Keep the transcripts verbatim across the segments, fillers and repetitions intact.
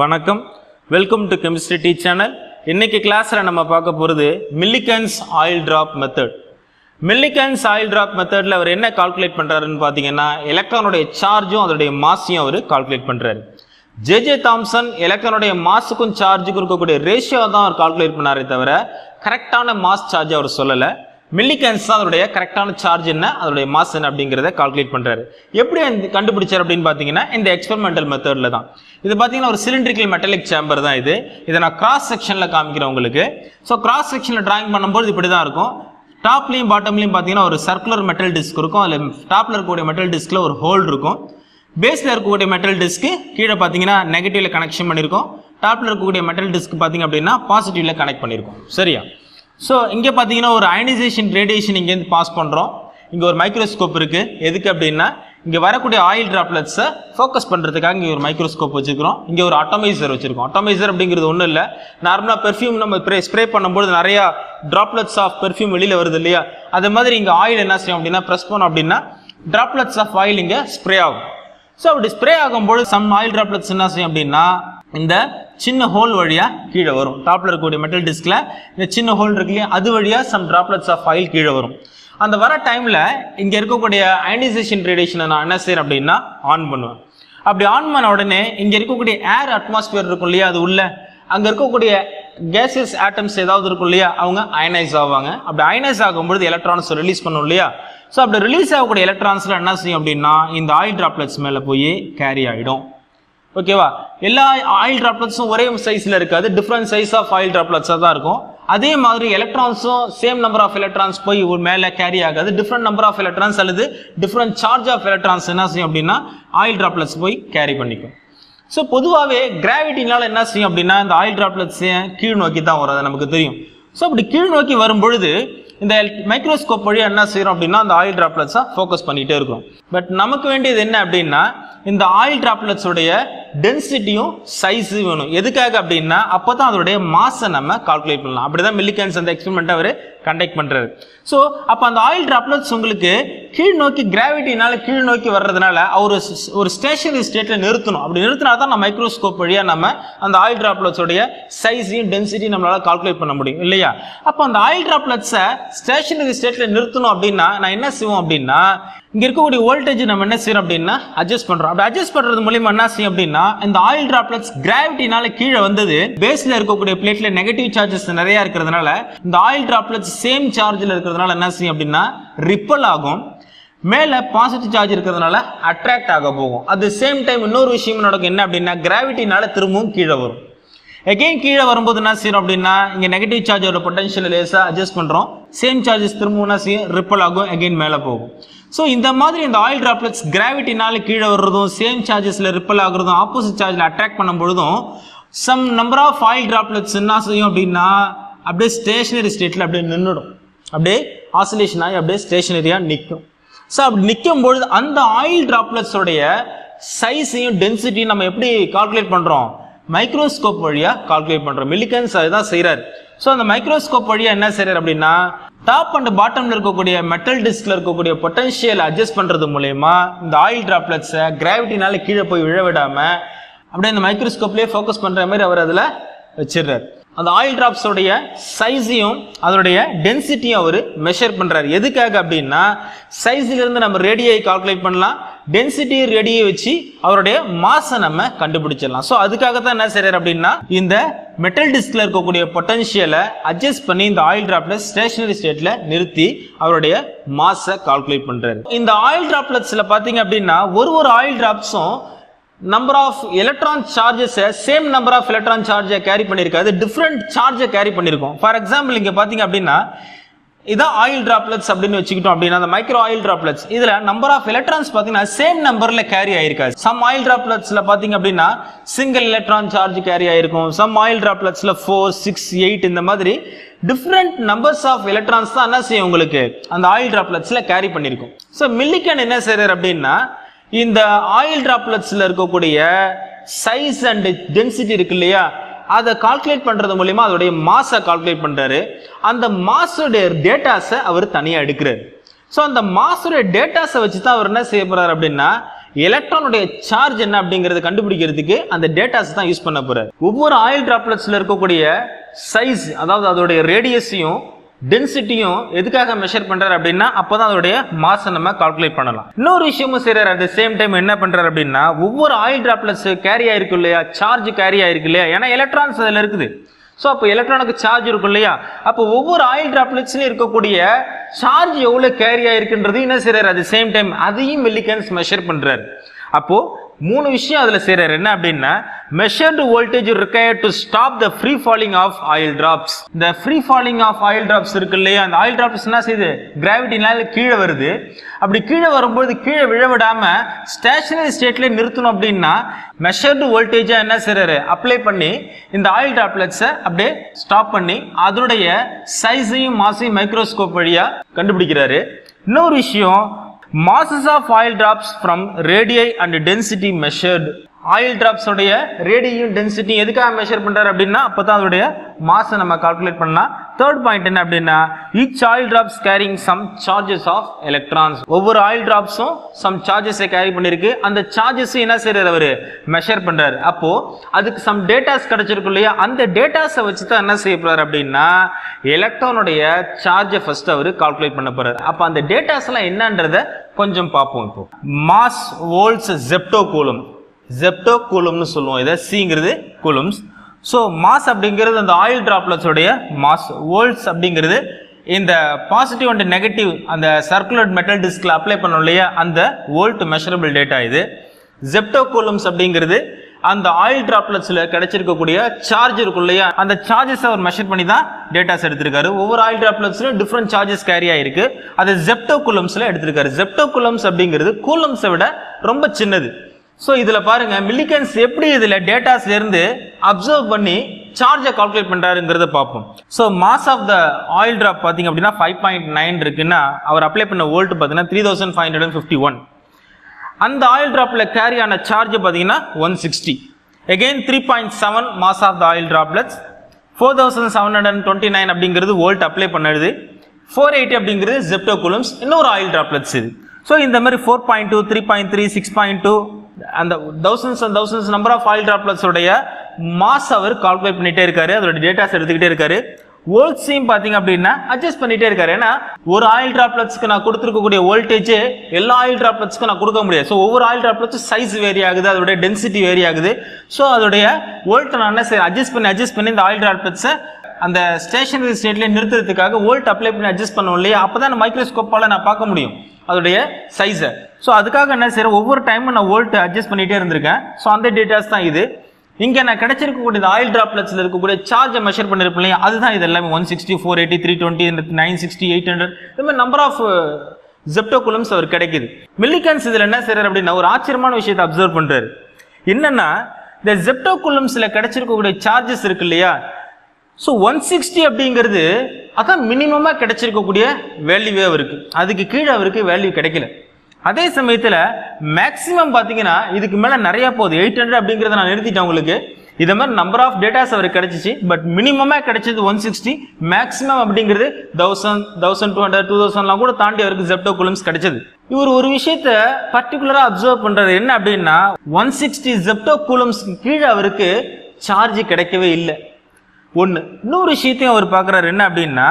வணக்கம், welcome to chemistry D channel. இன்னைக்கு கிளாஸ்ல நம்ம பார்க்க போகிறது Millikan's oil drop method. Millikan's oil drop மெத்தட்ல அவர் என்ன கால்குலேட் பண்றாருன்னு பார்த்தீங்கன்னா, எலக்ட்ரானுடைய சார்ஜும் அதனுடைய மாஸையும் அவர் கால்குலேட் பண்றாரு. ஜேஜே தாம்சன் எலக்ட்ரானுடைய மாஸுக்கும் சார்ஜுக்கும் இருக்கக்கூடிய ரேஷியோ தான் அவர் கால்குலேட் பண்ணாரே தவிர கரெக்டான மாஸ் சார்ஜ் அவர் சொல்லலை. மில்லிகன்ஸ் தான் அதனுடைய கரெக்டான சார்ஜ் என்ன, அதனுடைய மாஸ் என்ன அப்படிங்கிறத கால்குலேட் பண்ணுறாரு. எப்படி கண்டுபிடிச்சார் அப்படின்னு பார்த்தீங்கன்னா, இந்த எக்ஸ்பெரிமெண்டல் மெத்தடில் தான். இது பார்த்தீங்கன்னா ஒரு சிலிண்ட்ரிக்கல் மெட்டலிக் சேம்பர் தான் இது. இதை நான் கிராஸ் செக்ஷனில் காமிக்கிறேன் உங்களுக்கு. ஸோ கிராஸ் செக்ஷனில் டிராயிங் பண்ணும்போது இப்படி தான் இருக்கும். டாப்லையும் பாட்டம்லையும் பார்த்தீங்கன்னா ஒரு சர்க்குலர் மெட்டல் டிஸ்க் இருக்கும். அதில் டாப்பில் இருக்கக்கூடிய மெட்டல் டிஸ்கில் ஒரு ஹோல் இருக்கும். பேஸில் இருக்கக்கூடிய மெட்டல் டிஸ்க்கு கீழே பார்த்தீங்கன்னா நெகட்டிவில் கனெக்ஷன் பண்ணியிருக்கோம். டாப்பில் இருக்கக்கூடிய மெட்டல் டிஸ்க் பார்த்தீங்க அப்படின்னா பாசிட்டிவில் கனெக்ட் பண்ணியிருக்கோம். சரியா? ஸோ இங்கே பார்த்தீங்கன்னா ஒரு அயனைசேஷன் ரேடியேஷன் இங்கேருந்து பாஸ் பண்ணுறோம். இங்கே ஒரு மைக்ரோஸ்கோப் இருக்குது. எதுக்கு அப்படின்னா, இங்கே வரக்கூடிய ஆயில் ட்ராப்லெட்ஸை ஃபோக்கஸ் பண்ணுறதுக்காக இங்கே ஒரு மைக்ரோஸ்கோப் வச்சுருக்கிறோம். இங்கே ஒரு அட்டாமைசர் வச்சுருக்கோம். அட்டாமைசர் அப்படிங்கிறது ஒன்றும் இல்லை, நார்மலாக பெர்ஃப்யூம் நம்ம ஸ்ப்ரே பண்ணும்போது நிறையா ட்ராப்லெட்ஸ் ஆஃப் பெர்ஃப்யூம் வெளியில் வருது இல்லையா, அது மாதிரி இங்கே ஆயில் என்ன செய்யும் அப்படின்னா, ப்ரெஸ் பண்ணோம் அப்படின்னா ட்ராப்லெட்ஸ் ஆஃப் ஆயில் இங்கே ஸ்ப்ரே ஆகும். ஸோ அப்படி ஸ்ப்ரே ஆகும்போது சம் ஆயில் ட்ராப்லெட்ஸ் என்ன செய்யும் அப்படின்னா, இந்த சின்ன ஹோல் வழியாக கீழே வரும். டாப்பில் இருக்கக்கூடிய மெட்டல் டிஸ்கில் இந்த சின்ன ஹோல் இருக்கு இல்லையா, அது வழியாக சம் ட்ராப்லெட்ஸ் ஆஃப் ஆயில் கீழே வரும். அந்த வர டைமில் இங்கே இருக்கக்கூடிய அயனைசேஷன் ரேடியேஷனை நான் என்ன செய்யறேன் அப்படின்னா ஆன் பண்ணுவேன். அப்படி ஆன் பண்ண உடனே இங்கே இருக்கக்கூடிய ஏர் அட்மாஸ்பியர் இருக்கும் இல்லையா, அது உள்ள அங்கே இருக்கக்கூடிய கேசஸ் ஆட்டம்ஸ் ஏதாவது இருக்கும் இல்லையா, அவங்க அயனைஸ் ஆவாங்க. அப்படி அயனைஸ் ஆகும்பொழுது எலக்ட்ரான்ஸ் ரிலீஸ் பண்ணும் இல்லையா. ஸோ அப்படி ரிலீஸ் ஆகக்கூடிய எலக்ட்ரான்ஸில் என்ன செய்யும் அப்படின்னா, இந்த ஆயில் ட்ராப்லெட்ஸ் மேலே போய் கேரி ஆகிடும். ஓகேவா? எல்லா ஆயில் ட்ராப்லெட்ஸும் ஒரே சைஸில் இருக்காது, டிஃப்ரெண்ட் சைஸ் ஆஃப் ஆயில் ட்ராப்லெட்ஸாக தான் இருக்கும். அதே மாதிரி எலக்ட்ரான்ஸும் சேம் நம்பர் ஆஃப் எலக்ட்ரான்ஸ் போய் ஒரு மேலே கேரி ஆகாது. டிஃப்ரெண்ட் நம்பர் ஆஃப் எலக்ட்ரான்ஸ் அல்லது டிஃப்ரெண்ட் சார்ஜ் ஆஃப் எலக்ட்ரான்ஸ் என்ன செய்யும் அப்படின்னா ஆயில் ட்ராப்லெட்ஸ் போய் கேரி பண்ணிக்கும். ஸோ பொதுவாகவே கிராவிட்டினால என்ன செய்யும் அப்படின்னா, இந்த ஆயில் ட்ராப்லெட்ஸை கீழ் நோக்கி தான் வரும், அது நமக்கு தெரியும். ஸோ அப்படி கீழ் நோக்கி வரும்பொழுது இந்த மைக்ரோஸ்கோப் வழியாக என்ன செய்கிறோம் அப்படின்னா, அந்த ஆயில் ட்ராப்லெட்ஸை ஃபோக்கஸ் பண்ணிகிட்டே இருக்கும். பட் நமக்கு வேண்டியது என்ன அப்படின்னா, இந்த ஆயில் ட்ராப்லெட்ஸுடைய டென்சிட்டியும் சைஸும் வேணும். எதுக்காக அப்படின்னா, அப்போ தான் அதோடைய மாஸை நம்ம கால்குலேட் பண்ணலாம். அப்படி தான் மில்லிகன்ஸ் அந்த எக்ஸ்பெரிமெண்ட்டை அவர் கண்டக்ட் பண்ணுறாரு. ஸோ அப்போ அந்த ஆயில் ட்ராப்லெட்ஸ் உங்களுக்கு கீழ் நோக்கி கிராவிட்டினால கீழ் நோக்கி வர்றதுனால அவர் ஒரு ஸ்டேஷனரி ஸ்டேட்டில் நிறுத்தணும். அப்படி நிறுத்தினா தான் நம்ம மைக்ரோஸ்கோப் வழியாக நம்ம அந்த ஆயில் ட்ராப்லெட்ஸோடைய சைஸையும் டென்சிட்டியும் நம்மளால் கால்குலேட் பண்ண முடியும் இல்லையா. அப்போ அந்த ஆயில் ட்ராப்லெட்ஸை ஸ்டேஷனரி ஸ்டேட்டில் நிறுத்தணும் அப்படின்னா நான் என்ன செய்வோம் அப்படின்னா, இங்கே இருக்கக்கூடிய வோல்டேஜ் நம்ம என்ன செய்யணும் அப்படின்னா அட்ஜஸ்ட் பண்ணுறோம். அப்படி அட்ஜஸ்ட் பண்ணுறது மூலிமா என்ன செய்யும் அப்படின்னா, இந்த ஆயில் ட்ராப்லெட்ஸ் கிராவிட்டினால கீழே வந்தது, பேஸில் இருக்கக்கூடிய பிளேட்ல நெகட்டிவ் சார்ஜஸ் நிறையா இருக்கிறதுனால இந்த ஆயில் ட்ராப்லெட்ஸ் சேம் சார்ஜில் இருக்கிறதுனால என்ன செய்யும் அப்படின்னா ரிப்பல் ஆகும். மேலே பாசிட்டிவ் சார்ஜ் இருக்கிறதுனால அட்ராக்ட் ஆக போகும். அது சேம் டைம் இன்னொரு விஷயம் நடக்கும், என்ன அப்படின்னா கிராவிட்டினால திரும்பவும் கீழே வரும். எகெயின் கீழே வரும்போது என்ன செய்யணும் அப்படின்னா, இங்கே நெகட்டிவ் சார்ஜோட பொட்டன்ஷியல் லேஸாக அட்ஜஸ்ட் பண்ணுறோம். சேம் சார்ஜஸ் திரும்பவும் என்ன செய்யும், ரிப்பல் ஆகும், எகெயின் மேலே போகும். ஸோ இந்த மாதிரி இந்த ஆயில் ட்ராப்லெட்ஸ் கிராவிட்டினால கீழே வர்றதும் சேம் சார்ஜஸில் ரிப்பல் ஆகுறதும் ஆப்போசிட் சார்ஜில் அட்ராக்ட் பண்ணும்பொழுதும் some number of oil droplets என்ன செய்யும் அப்படின்னா அப்படியே ஸ்டேஷனரி ஸ்டேட்டில் அப்படியே நின்றுடும். அப்படியே ஆசிலேஷன் ஆகி அப்படியே ஸ்டேஷனரியாக நிற்கும். ஸோ அப்படி நிற்கும்பொழுது அந்த ஆயில் ட்ராப்லெட்ஸோடைய சைஸையும் டென்சிட்டியும் நம்ம எப்படி கால்குலேட் பண்ணுறோம், மைக்ரோஸ்கோப் வழியாக கால்குலேட் பண்ணுறோம். மில்லிகன்ஸ் அதுதான் செய்கிறார். ஸோ அந்த மைக்ரோஸ்கோப் வழியாக என்ன செய்கிறார் அப்படின்னா, டாப் அண்ட் பாட்டமில் இருக்கக்கூடிய மெட்டல் டிஸ்கில் இருக்கக்கூடிய பொட்டன்ஷியல் அட்ஜஸ்ட் பண்ணுறது மூலயமா இந்த ஆயில் ட்ராப்லெட்ஸை கிராவிட்டினால கீழே போய் விழ விடாமல் அப்படியே அந்த மைக்ரோஸ்கோப்லேயே ஃபோக்கஸ் பண்ணுற மாதிரி அவர் அதில் வச்சிடுறார். அந்த ஆயில் ட்ராப்ஸோடைய சைஸையும் அதனுடைய டென்சிட்டியும் அவர் மெஷர் பண்ணுறாரு. எதுக்காக அப்படின்னா, சைஸிலிருந்து நம்ம ரேடியை கால்குலேட் பண்ணலாம், டென்சிட்டி ரேடியை வச்சு அவருடைய மாஸை நம்ம கண்டுபிடிச்சிடலாம். ஸோ அதுக்காக தான் என்ன செய்யறாரு அப்படின்னா, இந்த மெட்டல் டிஸ்கில் இருக்கக்கூடிய பொட்டன்ஷியலை அட்ஜஸ்ட் பண்ணி இந்த ஆயில் ட்ராப்லெட்ஸ் ஸ்டேஷனரி ஸ்டேட்டில் நிறுத்தி அவருடைய மாஸை கால்குலேட் பண்ணுறாரு. இந்த ஆயில் ட்ராப்லெட்ஸில் பார்த்தீங்க அப்படின்னா ஒரு ஒரு ஆயில் ட்ராப்ஸும் நம்பர் ஆஃப் எலக்ட்ரான் சார்ஜஸை சேம் நம்பர் ஆஃப் எலக்ட்ரான் சார்ஜை கேரி பண்ணியிருக்காது, டிஃப்ரெண்ட் சார்ஜை கேரி பண்ணியிருக்கோம். ஃபார் எக்ஸாம்பிள் இங்கே பார்த்தீங்க அப்படின்னா இதான் ஆயில் ட்ராப்லெட்ஸ் அப்படின்னு வச்சுக்கிட்டோம் அப்படின்னா, அந்த மைக்ரோ ஆயில் ட்ராப்லெட்ஸ் இதில் நம்பர் ஆஃப் எலக்ட்ரான்ஸ் பார்த்தீங்கன்னா சேம் நம்பரில் கேரி ஆயிருக்காது. சம் ஆயில் ட்ராப்லெட்ஸில் பார்த்தீங்க அப்படின்னா சிங்கிள் எலக்ட்ரான் சார்ஜ் கேரி ஆயிருக்கும். சம் ஆயில் ட்ராப்லெட்ஸில் ஃபோர் சிக்ஸ் எயிட் இந்த மாதிரி டிஃப்ரெண்ட் நம்பர்ஸ் ஆஃப் எலக்ட்ரான்ஸ் தான் என்ன செய்யும் உங்களுக்கு அந்த ஆயில் ட்ராப்லெட்ஸில் கேரி பண்ணியிருக்கும். ஸோ மில்லிகன் என்ன செய்யறாரு அப்படின்னா, இந்த ஆயில் ட்ராப்லெட்ஸில் இருக்கக்கூடிய சைஸ் அண்ட் டென்சிட்டி இருக்கு இல்லையா, அதை கால்குலேட் பண்ணுறது மூலிமா அதோடைய மாஸை கால்குலேட் பண்ணுறாரு. அந்த மாஸுடைய டேட்டாஸை அவர் தனியாக எடுக்கிறார். ஸோ அந்த மாஸுடைய டேட்டாஸை வச்சு தான் அவர் என்ன செய்ய போகிறார் அப்படின்னா, எலக்ட்ரானுடைய சார்ஜ் என்ன அப்படிங்கறது கண்டுபிடிக்கிறதுக்கு அந்த டேட்டாஸ் தான் யூஸ் பண்ண போறாரு. ஒவ்வொரு ஆயில் டிராப்லெட்ஸ்ல இருக்கக்கூடிய சைஸ், அதாவது அதோடைய ரேடியஸையும் டென்சிட்டியும் எதுக்காக மெஷர் பண்றாரு அப்படின்னா அப்பதான் அதோடைய மாஸ் நம்ம கால்குலேட் பண்ணலாம். இன்னொரு விஷயமும் செய்யறாரு. அட் த சேம் டைம் என்ன பண்றாரு அப்படின்னா ஒவ்வொரு ஆயில் டிராப்லெட்ஸ் கேரி ஆயிருக்கு இல்லையா, சார்ஜ் கேரி ஆயிருக்கு இல்லையா, ஏன்னா எலக்ட்ரான்ஸ் அதுல இருக்குது. ஸோ அப்போ எலக்ட்ரானுக்கு சார்ஜ் இருக்கும் இல்லையா, அப்போ ஒவ்வொரு ஆயில் டிராப்லெட்ஸ்லையும் இருக்கக்கூடிய சார்ஜ் எவ்வளோ கேரி ஆயிருக்குன்றது என்ன செய்யறாரு, அட் த சேம் டைம் அதையும் மில்லிகன்ஸ் மெஷர் பண்ணுறாரு. அப்போது மூணு விஷயம் அதில் செய்கிறாரு. என்ன அப்படின்னா measured voltage required to stop the free falling of oil drops. இந்த free falling of oil drops இருக்கு இல்லையா, அந்த ஆயில் ட்ராப்ஸ் என்ன செய்யுது, கிராவிட்டினால கீழே வருது. அப்படி கீழே வரும்போது கீழே விழ விடாமல் ஸ்டேஷனரி ஸ்டேட்ல நிறுத்தணும் அப்படின்னா மெஷர்டு வோல்டேஜாக என்ன செய்கிறாரு, அப்ளை பண்ணி இந்த ஆயில் ட்ராப்லெட்ஸை அப்படியே ஸ்டாப் பண்ணி அதனுடைய சைஸையும் மாசையும் மைக்ரோஸ்கோப் வழியாக கண்டுபிடிக்கிறாரு. இன்னொரு விஷயம், masses of oil drops from radii and density measured. Oil drops உடைய ரேடியும் டென்சிட்டியும் எதுக்காக மெஷர் பண்றாரு அப்படின்னா அப்பதான் அதோடைய மாசை நம்ம கால்குலேட் பண்ணலாம். தேர்ட் பாயிண்ட் என்ன அப்படின்னா each oil drops carrying some charges of electrons. ஒவ்வொரு ஆயில் டிராப்ஸும் some charges கேரி பண்ணிருக்கு. அந்த சார்ஜஸ் என்ன செய்யறாரு, அவரு மெஷர் பண்றாரு. அப்போ அதுக்கு some டேட்டாஸ் கிடைச்சிருக்கு இல்லையா, அந்த டேட்டாஸை வச்சு தான் என்ன செய்ய போறாரு அப்படின்னா எலக்ட்ரானுடைய சார்ஜை ஃபர்ஸ்ட் அவரு கால்குலேட் பண்ண போறாரு. அப்போ அந்த டேட்டாஸ் எல்லாம் என்னன்றத கொஞ்சம் பார்ப்போம். இப்போ மாஸ் வோல்ட்ஸ் ஜெப்டோகூலும், ஜெப்டோகூலம்னு சொல்லுவோம். இதை சிங்கிறது கூலம்ஸ். ஸோ மாஸ் அப்படிங்கிறது அந்த ஆயில் டிராப்லெட்ஸோடைய மாஸ், வோல்ட்ஸ் அப்படிங்கிறது இந்த பாசிட்டிவ் அண்ட் நெகட்டிவ் அந்த சர்க்குலர் மெட்டல் டிஸ்கில் அப்ளை பண்ணோம் இல்லையா அந்த வோல்ட் மெஷரபிள் டேட்டா இது. ஜெப்டோகூலம்ஸ் அப்படிங்கிறது அந்த ஆயில் டிராப்லெட்ஸில் கிடைச்சிருக்கக்கூடிய சார்ஜ் இருக்கும் இல்லையா அந்த சார்ஜஸ் அவர் மெஷர் பண்ணி தான் டேட்டாஸ் எடுத்திருக்காரு. ஒவ்வொரு ஆயில் டிராப்லெட்ஸ்லையும் டிஃப்ரெண்ட் சார்ஜஸ் கேரி ஆயிருக்கு. அதை ஜெப்டோகூலம்ஸில் எடுத்திருக்காரு. ஜெப்டோகூலம்ஸ் அப்படிங்கிறது கூலம்ஸை விட ரொம்ப சின்னது. ஸோ இதில் பாருங்க மில்லிகன்ஸ் எப்படி இதில் டேட்டாஸ்லேருந்து அப்சர்வ் பண்ணி சார்ஜை கால்குலேட் பண்ணுறாருங்கிறத பார்ப்போம். So mass of the oil drop பார்த்தீங்க அப்படின்னா ஃபைவ் பாயிண்ட் நைன் இருக்குன்னா அவர் அப்ளை பண்ண வோல்ட் பார்த்தீங்கன்னா three thousand five hundred and fifty one. அந்த ஆயில் ட்ராப்பில் கேரி ஆன சார்ஜ் பார்த்தீங்கன்னா one sixty. Again three point seven mass of the oil droplets. Four thousand seven hundred and twenty nine அப்படிங்கிறது volt apply பண்ணுது. Four eighty அப்படிங்கிறது zeptocoulombs, இன்னொரு oil droplets இது. So இந்த மாதிரி four point two, three point three, six point two அந்த thousands and thousands number of oil droplets உடைய mass அவர் கால்குலேட் பண்ணிட்டே இருக்காரு. அதோட டேட்டாஸ் எடுத்துக்கிட்டே இருக்காரு. வோல்ட்ஸையும் பார்த்தீங்க அப்படின்னா அட்ஜஸ்ட் பண்ணிட்டே இருக்காரு. ஏன்னா ஒரு ஆயில் டிராப்லெட்ஸ்க்கு நான் கொடுத்துருக்கக்கூடிய வோல்டேஜ் எல்லா ஆயில் டிராப்லெட்ஸ்க்கும் நான் கொடுக்க முடியாது. ஸோ ஒவ்வொரு ஆயில் டிராப்லெட்ஸும் சைஸ் வேரி ஆகுது, அதோடைய டென்சிட்டி வேரி ஆகுது. ஸோ அதோடைய வோல்ட்டை நான் என்ன செய்ய அட்ஜஸ்ட் பண்ணி அட்ஜஸ்ட் பண்ணி இந்த ஆயில் டிராப்லெட்ஸை அந்த ஸ்டேஷனரி ஸ்டேட்லேயே நிறுத்துறதுக்காக வோல்ட் அப்ளை பண்ணி அட்ஜஸ்ட் பண்ணுவோம் இல்லையா, அப்போ தான் மைக்ரோஸ்கோப்பால் நான் பார்க்க முடியும் அதோடைய சைஸை. ஸோ அதுக்காக என்ன செய்யறேன், ஒவ்வொரு டைமும் நான் வோல்ட் அட்ஜஸ்ட் பண்ணிகிட்டே இருந்திருக்கேன். ஸோ அந்த டேட்டாஸ் தான் இது. இங்கே நான் கிடைச்சிருக்கக்கூடிய ஆயில் டிராப்லெட்ஸில் இருக்கக்கூடிய சார்ஜை மெஷர் பண்ணியிருப்பேன் இல்லையா அதுதான் இது எல்லாமே. One sixty, four eighty, three twenty, nine sixty, eight hundred, இது மாதிரி நம்பர் ஆஃப் ஜெப்டோகூலம்ஸ் அவர் கிடைக்குது. மில்லிகன்ஸ் இதில் என்ன செய்யறாரு அப்படின்னா ஒரு ஆச்சரியமான விஷயத்தை அப்சர்வ் பண்ணுறாரு. என்னன்னா இந்த ஜெப்டோகூலம்ஸில் கிடைச்சிருக்கக்கூடிய சார்ஜஸ் இருக்கு இல்லையா, ஸோ ஒன் சிக்ஸ்டி அப்படிங்கிறது அதான் மினிமமாக கிடைச்சிருக்கக்கூடிய வேல்யூவே இருக்கு. அதுக்கு கீழே அவருக்கு வேல்யூ கிடைக்கல. அதே சமயத்தில் மேக்ஸிமம் பார்த்தீங்கன்னா இதுக்கு மேலே நிறையா போகுது. எயிட் ஹண்ட்ரட் அப்படிங்கிறத நான் நிறுத்திட்டேன் உங்களுக்கு. இதை மாதிரி நம்பர் ஆஃப் டேட்டாஸ் அவருக்கு கிடைச்சிச்சு. பட் மினிமமாக கிடைச்சது ஒன் சிக்ஸ்டி, மேக்ஸிமம் அப்படிங்கிறது thousand, thousand two hundred, two தௌசண்ட்லாம் கூட தாண்டி அவருக்கு ஜெப்டோகூலம்ஸ் கிடைச்சது. இவர் ஒரு விஷயத்த பர்டிகுலராக அப்சர்வ் பண்ணுறது என்ன அப்படின்னா ஒன் சிக்ஸ்டி ஜெப்டோகூலம்ஸ்க்கு கீழே அவருக்கு சார்ஜ் கிடைக்கவே இல்லை. ஒன்று. இன்னொரு விஷயத்தையும் அவர் பார்க்குறாரு. என்ன அப்படின்னா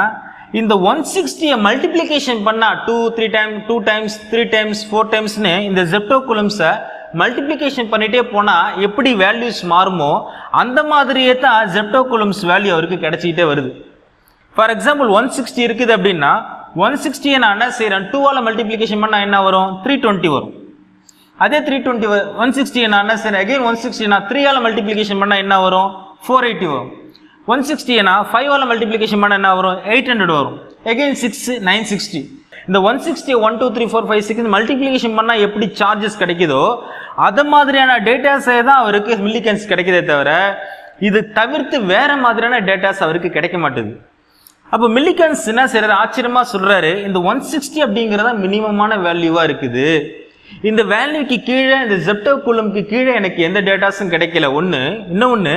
இந்த ஒன் சிக்ஸ்டியை மல்டிப்ளிகேஷன் பண்ணால் two three time two times three times four டைம்ஸ்னு இந்த ஜெப்டோகூலம்ஸை மல்டிப்ளிகேஷன் பண்ணிகிட்டே போனால் எப்படி வேல்யூஸ் மாறுமோ அந்த மாதிரியே தான் ஜெப்டோகூலம்ஸ் வேல்யூ அவருக்கு கிடைச்சிக்கிட்டே வருது. ஃபார் எக்ஸாம்பிள் ஒன் சிக்ஸ்டி இருக்குது அப்படின்னா ஒன் சிக்ஸ்டியை நான் என்ன செய்கிறேன், டூவால் மல்டிப்ளிகேஷன் பண்ணால் என்ன வரும், த்ரீ டுவெண்ட்டி வரும். அதே த்ரீ டுவெண்ட்டி ஒன் சிக்ஸ்டியை நான் என்ன செய்கிறேன், அகெயின் ஒன் சிக்ஸ்டி நான் த்ரீயால் மல்டிப்ளிகேஷன் பண்ணால் என்ன வரும், ஃபோர் எயிட்டி வரும். ஒன் சிக்ஸ்டினா ஃபைவால் மல்டிப்ளிகேஷன் பண்ண என்ன வரும், எயிட் ஹண்ட்ரட் வரும். Again six, nine sixty. இந்த one sixty one two three four five six multiplication பண்ணால் எப்படி சார்ஜஸ் கிடைக்குதோ அது மாதிரியான டேட்டாஸே தான் அவருக்கு மில்லிகன்ஸ் கிடைக்கிறதே தவிர இது தவிர்த்து வேறு மாதிரியான டேட்டாஸ் அவருக்கு கிடைக்க மாட்டேது. அப்போ மில்லிகன்ஸ் என்ன செய்கிறாரு, ஆச்சரியமாக சொல்கிறாரு இந்த ஒன் சிக்ஸ்டி அப்படிங்கிறத மினிமமான வேல்யூவாக இருக்குது. இந்த வேல்யூக்கு கீழே, இந்த ஜெப்டோகூலம்க்கு கீழே எனக்கு எந்த டேட்டாஸும் கிடைக்கல. ஒன்று. இன்னொன்று,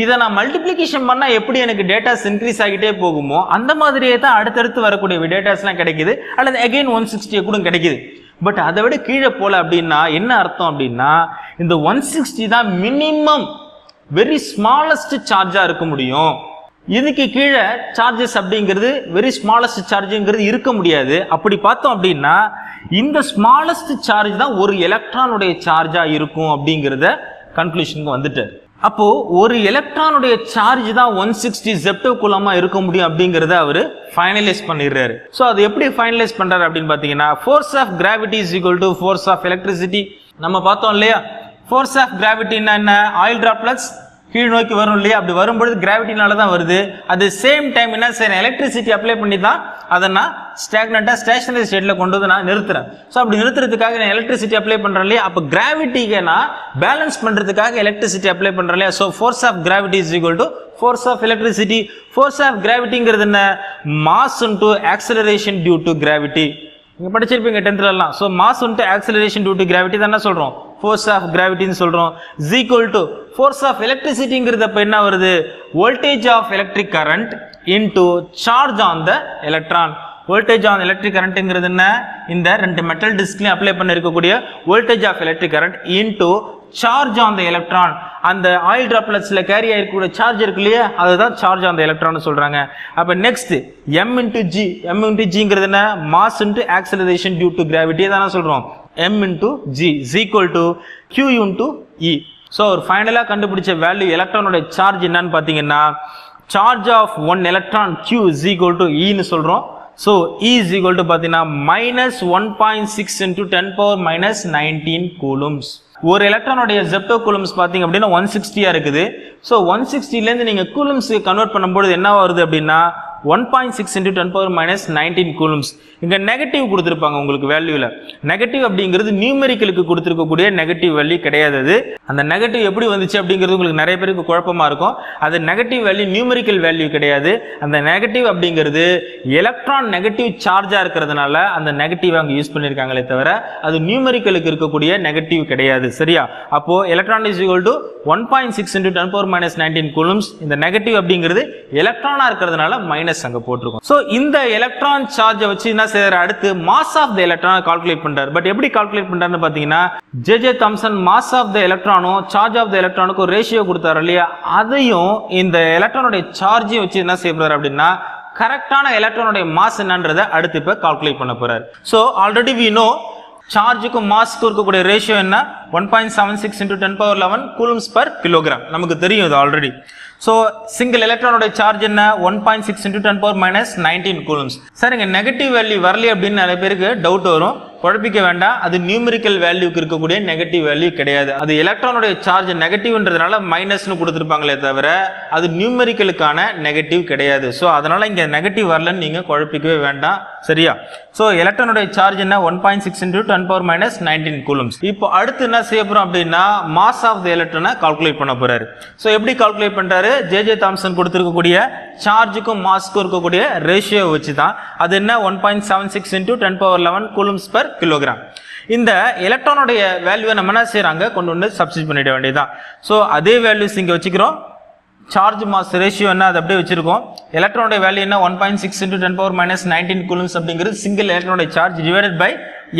இதை நான் மல்டிப்ளிகேஷன் பண்ணால் எப்படி எனக்கு டேட்டாஸ் இன்க்ரீஸ் ஆகிட்டே போகுமோ அந்த மாதிரியே தான் அடுத்தடுத்து வரக்கூடிய டேட்டாஸ்லாம் கிடைக்குது. அல்லது அகெயின் ஒன் சிக்ஸ்டியை கூட கிடைக்குது. பட் அதை விட கீழே போல அப்படின்னா என்ன அர்த்தம் அப்படின்னா, இந்த ஒன் சிக்ஸ்டி தான் மினிமம் வெரி ஸ்மாலஸ்ட் சார்ஜா இருக்க முடியும். இதுக்கு கீழே சார்ஜஸ் அப்படிங்கிறது வெரி ஸ்மாலஸ்ட் சார்ஜுங்கிறது இருக்க முடியாது. அப்படி பார்த்தோம் அப்படின்னா இந்த ஸ்மாலஸ்ட் சார்ஜ் தான் ஒரு எலக்ட்ரானுடைய சார்ஜா இருக்கும் அப்படிங்கிறத கன்க்ளூஷனுக்கு வந்துட்டு. அப்போ ஒரு எலக்ட்ரானுடைய சார்ஜ் தான் ஒன் சிக்ஸ்டி ஜெப்டோகுலமா இருக்க முடியும் அப்படிங்கறத அவரு ஃபைனலைஸ் பண்ணிடுறாரு. ஸோ அது எப்படி ஃபைனலைஸ் பண்றாரு அப்படின்னு பாத்தீங்கன்னா, force of gravity is equal to force of electricity. நம்ம பார்த்தோம் இல்லையா, ஃபோர்ஸ் ஆஃப் கிராவிட்டின்னா என்ன, ஆயில் டிராப்லெட்ஸ் கீழ் நோக்கி வரும் இல்லையா, அப்படி வரும்பொழுது கிராவிட்டினால தான் வருது. அது சேம் டைம் என்ன சரி எலக்ட்ரிசிட்டி அப்ளை பண்ணி தான் அதை நான் ஸ்டாக்னெண்ட்டாக ஸ்டேஷனரி ஸ்டேட்டில் கொண்டு வந்து நான் நிறுத்துறேன். ஸோ அப்படி நிறுத்துறதுக்காக நான் எலக்ட்ரிசிட்டி அப்ளை பண்ணுறேன் இல்லையா, அப்போ கிராவிட்டிக்கு நான் பேலன்ஸ் பண்ணுறதுக்காக எலக்ட்ரிசிட்டி அப்ளை பண்ணுறேன் இல்லையா. So force of gravity is equal to force of electricity. Force of கிராவிட்டிங்கிறது என்ன, mass into acceleration due to gravity. நீங்கள் படிச்சிருப்பீங்க டென்த்லலாம். So mass into acceleration due to gravity தான் என்ன சொல்கிறோம், ஃபோர்ஸ் ஆஃப் கிராவிட்டின்னு சொல்கிறோம். Is equal to force of எலக்ட்ரிசிட்டிங்கிறது அப்போ என்ன வருது, voltage of electric current into charge on the electron. Voltage on electric கரண்ட்ங்கிறது என்ன, இந்த ரெண்டு மெட்டல் டிஸ்க்லையும் அப்ளை பண்ண இருக்கக்கூடிய voltage of electric current into charge on the electron. அந்த ஆயில் டிராப்லெட்ஸ்ல கேரி ஆயிருக்கூடிய சார்ஜ் இருக்கு இல்லையா, அதுதான் சார்ஜ் ஆன் த எலக்ட்ரான் சொல்றாங்க. அப்போ next M into G. M into ஜிங்கிறது என்ன, mass into acceleration due to gravity தான் சொல்றோம். m into g is equal to q into e. So ஒரு ஃபைனலாக கண்டுபிடிச்ச வேல்யூ எலக்ட்ரானோடைய சார்ஜ் என்னன்னு பார்த்தீங்கன்னா, charge of one electron q is equal to e ன்னு சொல்கிறோம். So e is equal to பார்த்தீங்கன்னா minus one point six into ten power minus nineteen coulombs. ஒரு எலக்ட்ரானுடைய ஜெப்டோ கூலம்ஸ் பார்த்தீங்க அப்படின்னா ஒன் சிக்ஸ்டியா இருக்குது. ஸோ ஒன் சிக்ஸ்டிலேருந்து நீங்கள் கூலம்ஸுக்கு கன்வெர்ட் பண்ணும்போது என்ன வருது அப்படின்னா one point six into ten power minus nineteen coulombs. இங்கே நெகட்டிவ் கொடுத்துருப்பாங்க உங்களுக்கு வேல்யூவில். நெகட்டிவ் அப்படிங்கிறது நியூமெரிக்கலுக்கு கொடுத்துருக்கக்கூடிய நெகட்டிவ் வேல்யூ கிடையாது. அது அந்த நெகட்டிவ் எப்படி வந்துச்சு அப்படிங்கிறது உங்களுக்கு நிறைய பேருக்கு குழப்பமாக இருக்கும். அது நெகட்டிவ் வேல்யூ நியூமெரிக்கல் வேல்யூ கிடையாது. அந்த நெகட்டிவ் அப்படிங்கிறது எலக்ட்ரான் நெகட்டிவ் சார்ஜாக இருக்கிறதுனால அந்த நெகட்டிவ் அங்கே யூஸ் பண்ணியிருக்காங்களே தவிர அது நியூமெரிக்கலுக்கு இருக்கக்கூடிய நெகட்டிவ் கிடையாது. சரியா? அப்போ electron is equal to one point six into ten power minus nineteen coulombs. இந்த நெகட்டிவ் அப்படிங்கிறது எலக்ட்ரானாக இருக்கிறதுனால மைனஸ் அங்க போட்டுருக்கும். சோ இந்த எலக்ட்ரான் சார்ஜ் வச்சு என்ன செய்யற, அடுத்து mass of the electron calculate பண்றாரு. பட் எப்படி கால்குலேட் பண்றாருன்னு பாத்தீங்கன்னா, JJ. Thomson mass of the எலக்ட்ரானோ சார்ஜ் ஆஃப் தி எலக்ட்ரானுக்கு ஒரு ரேஷியோ கொடுத்தாரு இல்லையா, அதையும் இந்த எலக்ட்ரானோட சார்ஜ் வச்சு என்ன செய்யறாரு அப்படின்னா கரெக்டான எலக்ட்ரானோட மாஸ் என்னன்றதை அடுத்து இப்ப கால்குலேட் பண்ண போறாரு. சோ ஆல்ரெடி we know சார்ஜுக்கும் மாஸ்க்கு இருக்கக்கூடிய ரேஷியோ என்ன, one point seven six into ten power eleven coulombs per kilogram. நமக்கு தெரியும் இது ஆல்ரெடி. ஸோ சிங்கிள் எலக்ட்ரானோட சார்ஜ் என்ன, one point six into ten power minus nineteen coulombs. Sir இங்கே நெகட்டிவ் வேல்யூ வரல அப்படின்னு நிறைய பேருக்கு டவுட் வரும். குழப்பிக்க வேண்டாம், அது நியூமெரிக்கல் வேல்யூக்கு இருக்கக்கூடிய நெகட்டிவ் வேல்யூ கிடையாது. அது எலக்ட்ரானுடைய சார்ஜ் நெகட்டிவ்ன்றதுனால மைனஸ்னு கொடுத்துருப்பாங்களே தவிர அது நியூமெரிக்கலுக்கான நெகட்டிவ் கிடையாது. ஸோ அதனால இங்கே நெகட்டிவ் வரலன்னு நீங்கள் குழப்பிக்கவே வேண்டாம். சரியா? ஸோ எலக்ட்ரானுடைய சார்ஜ் என்ன, one point six into ten power minus nineteen coulombs. இப்போ அடுத்து என்ன செய்ய போகிறோம் அப்படின்னா மாஸ் ஆஃப் தி எலக்ட்ரானை கால்குலேட் பண்ண போறாரு. ஸோ எப்படி கால்குலேட் பண்ணுறாரு, ஜே.ஜே. தாம்சன் கொடுத்துருக்கக்கூடிய சார்ஜுக்கும் மாஸ்க்கும் இருக்கக்கூடிய ரேஷியோ வச்சு தான். அது என்ன, one point seven six into ten power eleven coulombs per kilogram. இந்த எலக்ட்ரானுடைய வேல்யூவை நம்ம என்ன செய்யறாங்க, கொண்டு வந்து சப்ஸ்டிட் பண்ணிட வேண்டியதுதான். ஸோ அதே வேல்யூஸ் இங்கே வச்சுக்கிறோம். சார்ஜ் மாஸ் ரேஷியோ என்ன அது அப்படியே வச்சிருக்கோம். எலக்ட்ரானுடைய வேல்யூ என்ன, one point six into ten power minus nineteen coulombs அப்படிங்கிறது சிங்கிள் எலக்ட்ரானுடைய சார்ஜ் டிவைடட் பை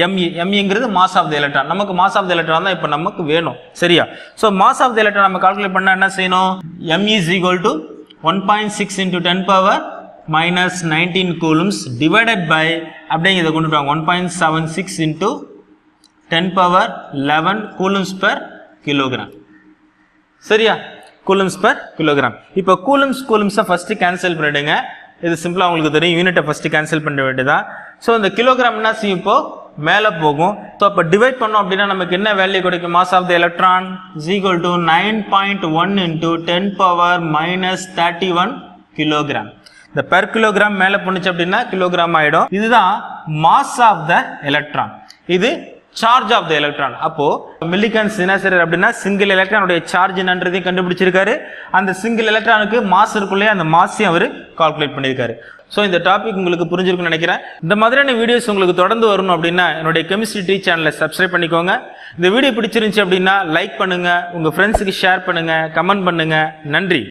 எம்இ. எம்இங்கிறது மாஸ் ஆஃப் தி எலக்ட்ரான். நமக்கு மாஸ் ஆஃப் தி எலக்ட்ரான் தான் இப்போ நமக்கு வேணும். சரியா? So mass of the electron நம்ம கால்குலேட் பண்ணால் என்ன செய்யணும், ME is equal to one point six into ten power minus nineteen coulombs divided by அப்படிங்கிறத கொண்டு வாங்க, one point seven six into ten power eleven coulombs per kilogram. சரியா? Coulombs per kilogram. இப்போ coulombs கூலம்ஸை first cancel பண்ணிடுங்க. இது சிம்பிளாக உங்களுக்கு தெரியும். யூனிட்டை ஃபர்ஸ்ட் கேன்சல் பண்ண வேண்டியதான். ஸோ இந்த கிலோகிராம் என்ன செய்யும், இப்போ மேலே போகும். ஸோ அப்போ டிவைட் பண்ணோம் அப்படின்னா நமக்கு என்ன வேல்யூ கிடைக்கும், mass of the electron is equal to nine point one into ten power minus thirty one kilogram. இந்த பெர் கிலோகிராம் மேலே போணுச்சு அப்படின்னா கிலோகிராம் ஆகிடும். இதுதான் மாஸ் ஆஃப் த எலக்ட்ரான். இது சார்ஜ் ஆஃப் த எலக்ட்ரான். அப்போ மில்லிகன்ஸ் என்ன செய்யறாரு அப்படின்னா சிங்கிள் எலக்ட்ரானுடைய சார்ஜ் என்னன்றதையும் கண்டுபிடிச்சிருக்காரு. அந்த சிங்கிள் எலக்ட்ரானுக்கு மாஸ் இருக்குள்ளே, அந்த மாஸையும் அவர் கால்குலேட் பண்ணியிருக்காரு. ஸோ இந்த டாபிக் உங்களுக்கு புரிஞ்சிருக்குன்னு நினைக்கிறேன். இந்த மாதிரியான வீடியோஸ் உங்களுக்கு தொடர்ந்து வரணும் அப்படின்னா என்னுடைய கெமிஸ்ட்ரி டி சேனலை சப்ஸ்கிரைப் பண்ணிக்கோங்க. இந்த வீடியோ பிடிச்சிருந்துச்சு அப்படின்னா லைக் பண்ணுங்க, உங்க ஃப்ரெண்ட்ஸுக்கு ஷேர் பண்ணுங்க, கமெண்ட் பண்ணுங்க. நன்றி.